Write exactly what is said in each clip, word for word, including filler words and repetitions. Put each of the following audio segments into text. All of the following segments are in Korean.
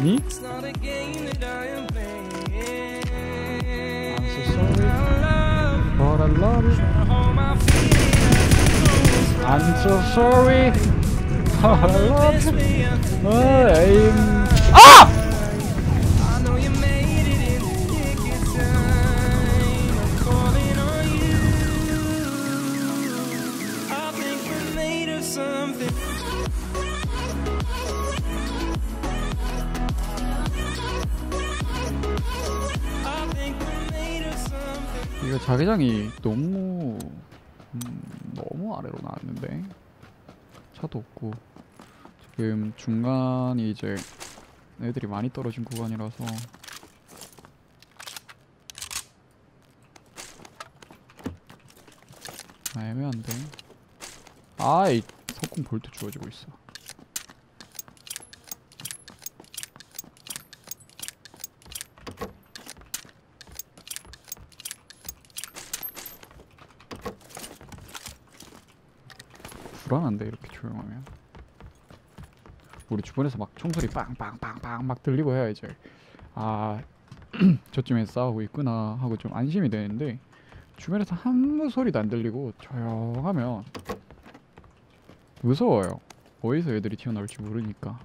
아니? But I love it. I'm so sorry. But I love it. I'm... Ah! 이거 자기장이 너무 음, 너무 아래로 나왔는데 차도 없고 지금 중간이 이제 애들이 많이 떨어진 구간이라서 아, 애매한데 아이 석궁 볼트 주워지고 있어. 불안한데 이렇게 조용하면 우리 주변에서 막 총소리 빵빵빵빵 막 들리고 해야 이제 아 저쯤에서 싸우고 있구나 하고 좀 안심이 되는데 주변에서 아무 소리도 안 들리고 조용하면 무서워요. 어디서 애들이 튀어나올지 모르니까.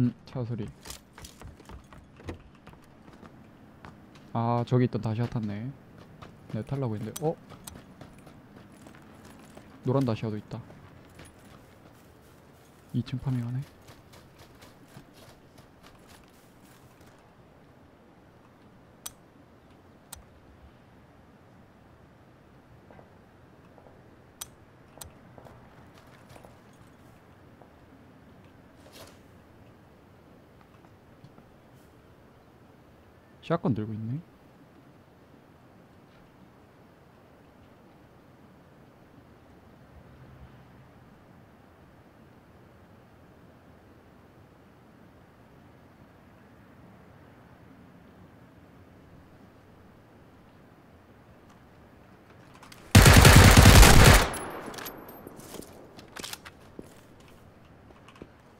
음 차 소리. 아 저기 있던 다시 핫탔네. 네 탈라고 했는데 어? 노란 다시아도 있다. 이 층 파밍하네. 샷건 들고 있네.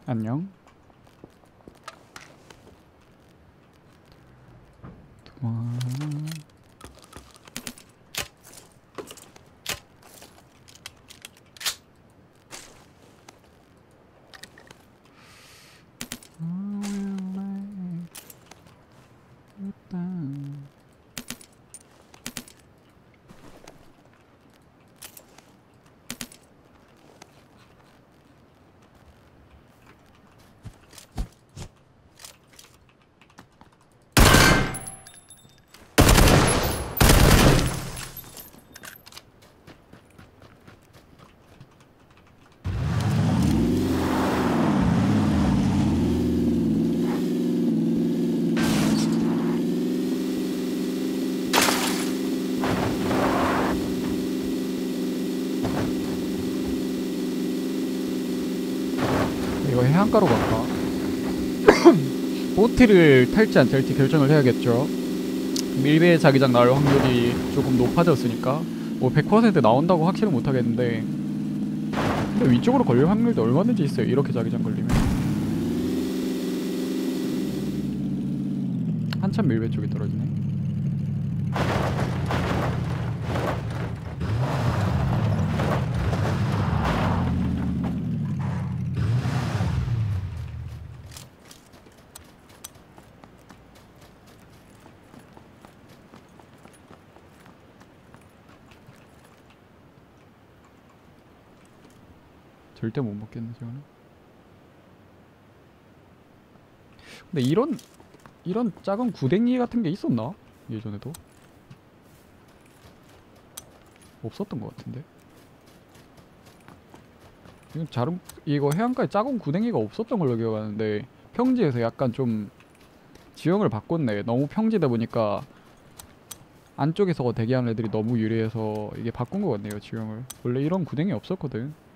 안녕. 해안가로 갈까? 보트를 탈지 안 탈지 결정을 해야겠죠. 밀배 자기장 나올 확률이 조금 높아졌으니까 뭐 백 퍼센트 나온다고 확실은 못하겠는데 근데 위쪽으로 걸릴 확률도 얼마든지 있어요. 이렇게 자기장 걸리면 한참 밀배 쪽이 떨어지네. 절대 못 먹겠네 저는. 근데 이런 이런 작은 구댕이 같은 게 있었나? 예전에도 없었던 것 같은데. 지금 자름 이거 해안가에 작은 구댕이가 없었던 걸로 기억하는데 평지에서 약간 좀 지형을 바꿨네. 너무 평지다 보니까 안쪽에서 대기하는 애들이 너무 유리해서 이게 바꾼 것 같네요 지형을. 원래 이런 구댕이 없었거든.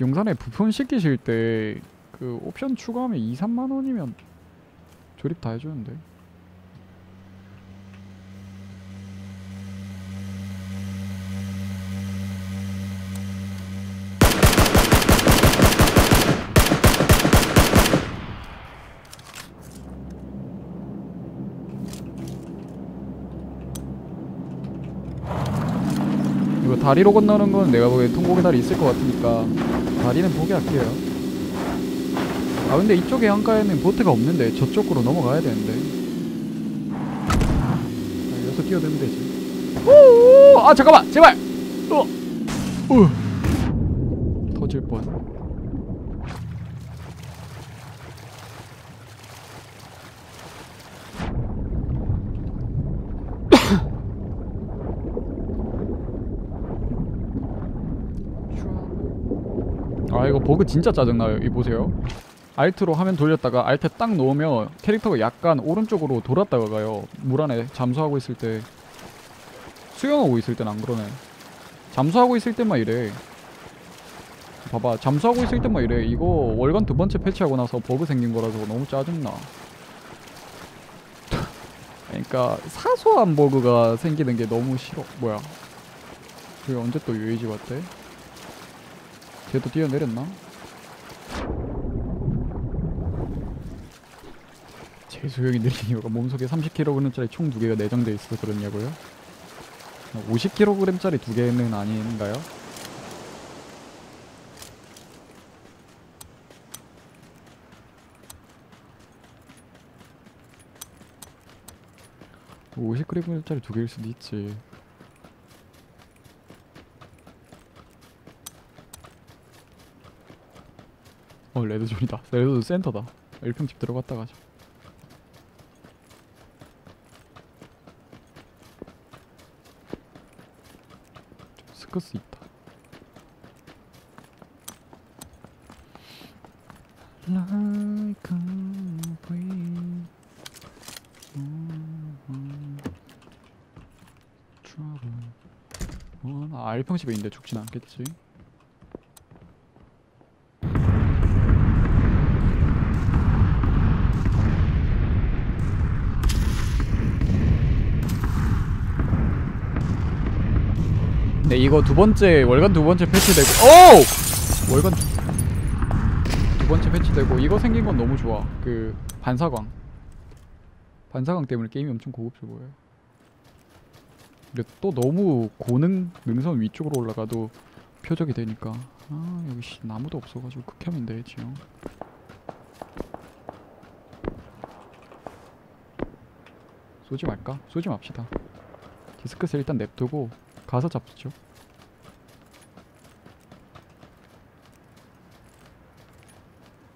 용산에 부품 시키실 때 그 옵션 추가하면 이, 삼만 원이면 조립 다 해주는데 다리로 건너는 건 내가 보기엔 통곡의 다리 있을 것 같으니까 다리는 포기할게요. 아 근데 이쪽에 한가에는 보트가 없는데 저쪽으로 넘어가야 되는데. 아, 여기서 뛰어들면 되지. 오오오! 아 잠깐만! 제발! 어! 어! 터질 뻔. 아 이거 버그 진짜 짜증나요. 이 보세요. 알트로 화면 돌렸다가 알트 딱 놓으면 캐릭터가 약간 오른쪽으로 돌았다가 가요. 물 안에 잠수하고 있을 때. 수영하고 있을 땐 안 그러네. 잠수하고 있을 때만 이래. 봐봐 잠수하고 있을 때만 이래. 이거 월간 두 번째 패치하고 나서 버그 생긴 거라서 너무 짜증나. 그러니까 사소한 버그가 생기는 게 너무 싫어. 뭐야 그게 언제 또 유이지 왔대? 걔도 뛰어내렸나? 제 수영이 느린 이유가 몸속에 삼십 킬로그램짜리 총 두 개가 내장되어 있어서 그러냐고요? 오십 킬로그램짜리 두 개는 아닌가요? 오십 킬로그램짜리 두 개일 수도 있지. 어 레드존이다. 레드존 센터다. 일평집 들어갔다 가자. 스커스 있다. 아 일평집에 있는데 죽진 않겠지. 네, 이거 두 번째, 월간 두 번째 패치되고, 오! 월간 두, 두 번째 패치되고, 이거 생긴 건 너무 좋아. 그, 반사광. 반사광 때문에 게임이 엄청 고급져 보여요. 근데 또 너무 고능, 능선 위쪽으로 올라가도 표적이 되니까. 아, 여기 씨, 나무도 없어가지고 극혐이 돼, 지금. 쏘지 말까? 쏘지 맙시다. 디스크스 일단 냅두고, 가서 잡수죠.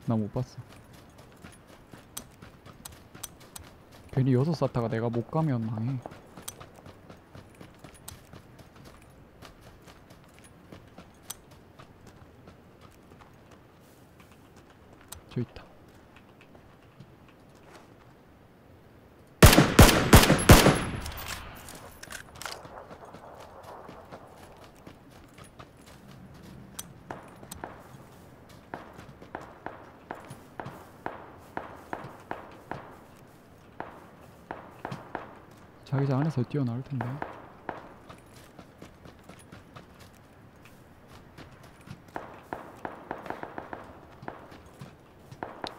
나 못 봤어. 괜히 여섯 쌓다가 내가 못 가면 망해. 저 있다. 자기장 안에서 뛰어나올 텐데.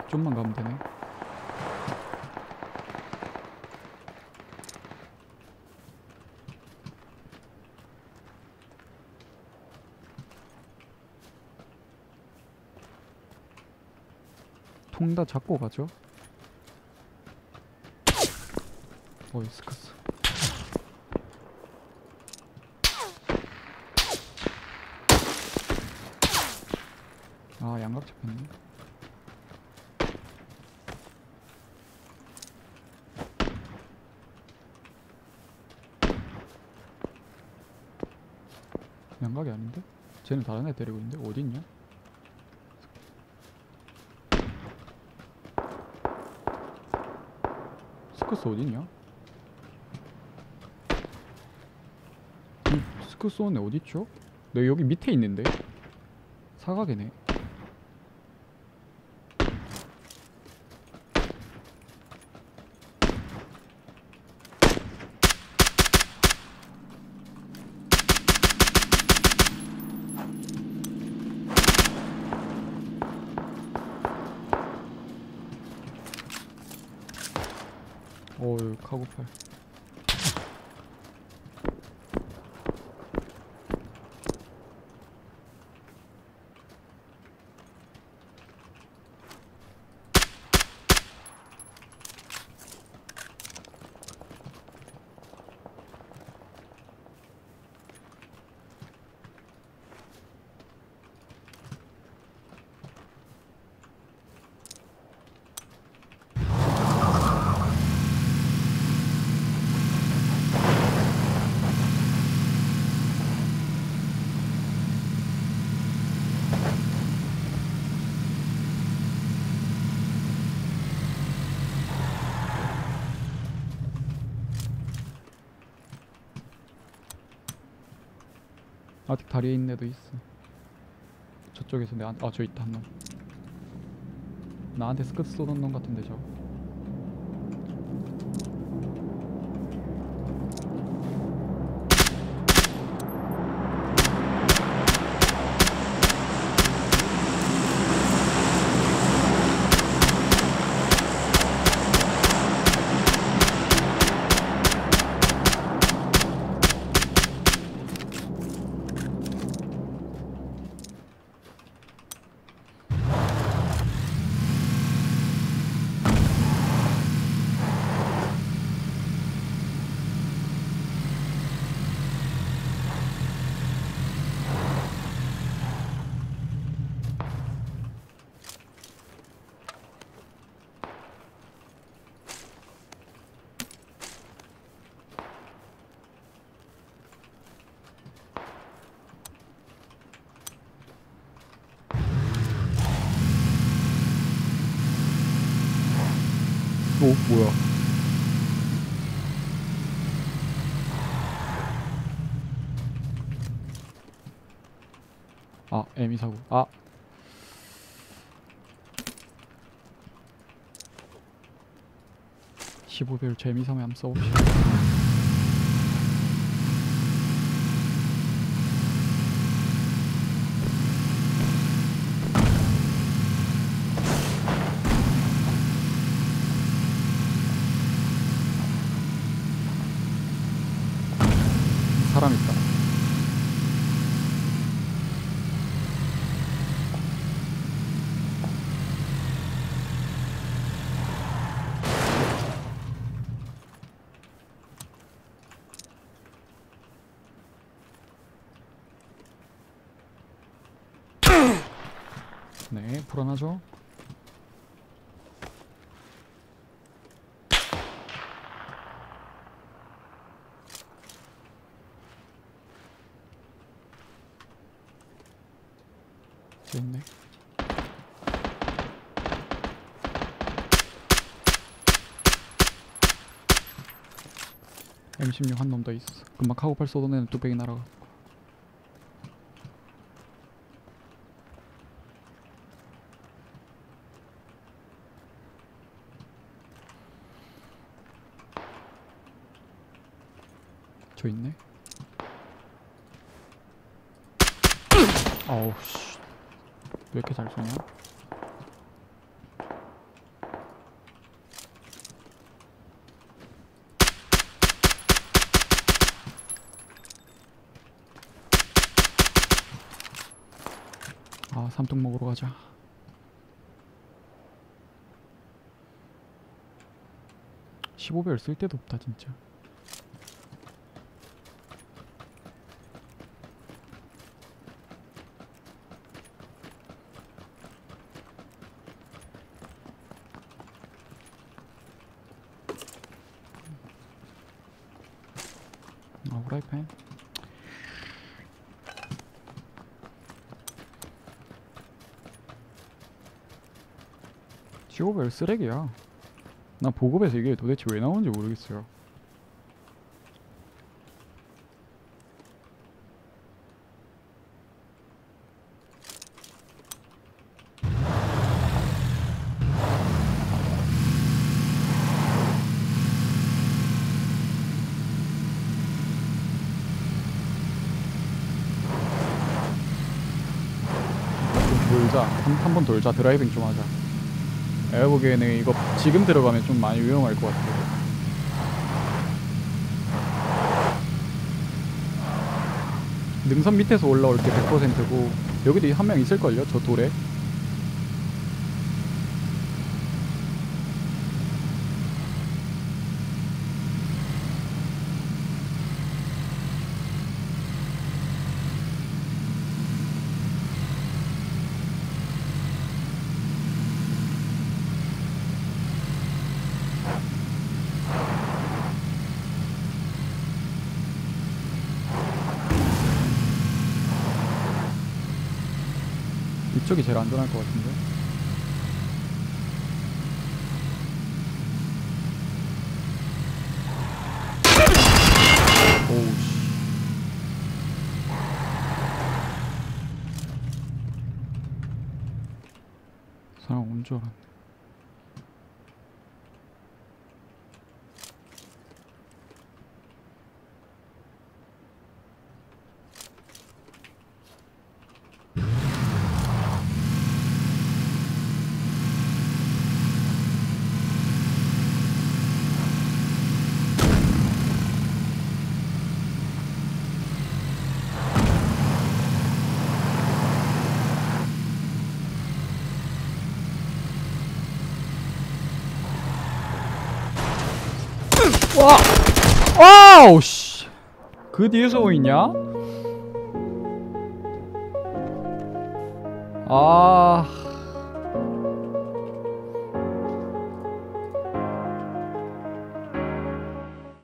좀만 가면 되네. 통다 잡고 가죠. 어이 스커스. 아 양각 잡혔네. 양각이 아닌데? 쟤는 다른 애 데리고 있는데? 어딨냐? 스커스 어딨냐? 스커스 언니 어딨죠? 내 여기 밑에 있는데? 사각이네. 어우 카고팔. 아직 다리에 있는 애도 있어. 저쪽에서 내 안.. 아 저 있다 한 놈. 나한테 스쿼트 쏘던 놈 같은데 저거. 오, 뭐야? 아, 애미 사고. 아. 십오 배율 재미 삼아 한번 써봅시다. 사람 있다. 네, 불안하죠? 있네. 엠 십육 한 놈 더 있어. 금방 카고팔 쏘던 애는 뚝배기 날아가. 저 있네. 아우 씨. 왜 이렇게 잘 쏘냐? 아, 삼뚝 먹으러 가자. 십오 배율 쓸 데도 없다, 진짜. 아, 후라이팬. 십오 배율 쓰레기야. 난 보급에서 이게 도대체 왜 나오는지 모르겠어요. 돌자. 한 번 돌자. 드라이빙 좀 하자. 내가 보기에는 이거 지금 들어가면 좀 많이 위험할 것 같아. 능선 밑에서 올라올 때 백 퍼센트고 여기도 한 명 있을걸요? 저 돌에. 이쪽이 제일 안전할 것 같은데. 오우씨. 온 줄 알았네. 와우 씨. 그 뒤에서 오이냐? 아...